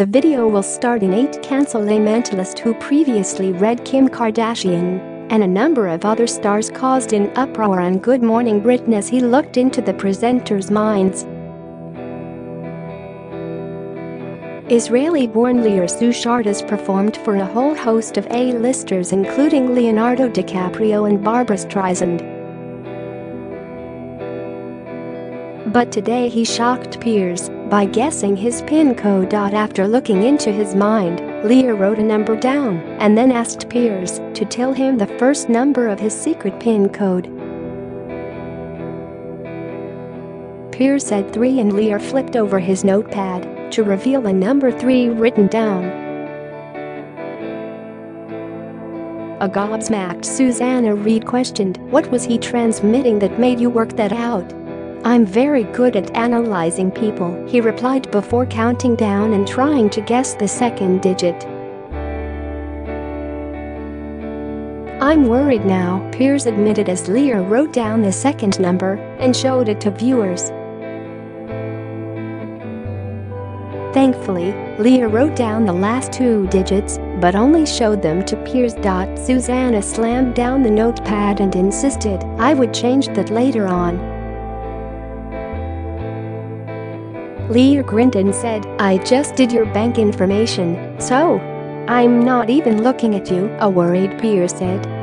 The video will star an ex-cancel mentalist who previously read Kim Kardashian and a number of other stars caused an uproar on Good Morning Britain as he looked into the presenters' minds. Israeli-born Lior Suchard has performed for a whole host of A-listers including Leonardo DiCaprio and Barbra Streisand. But today he shocked Piers by guessing his PIN code. After looking into his mind, Lior wrote a number down and then asked Piers to tell him the first number of his secret PIN code. Piers said 3 and Lior flipped over his notepad to reveal a number 3 written down. A gobsmacked Susanna Reid questioned, "What was he transmitting that made you work that out?" "I'm very good at analyzing people," he replied before counting down and trying to guess the second digit. "I'm worried now," Piers admitted as Lior wrote down the second number and showed it to viewers. Thankfully, Lior wrote down the last 2 digits but only showed them to Piers. Susanna slammed down the notepad and insisted, "I would change that later on." Lior grinned and said, "I just did your bank information, so I'm not even looking at you." A worried Piers said.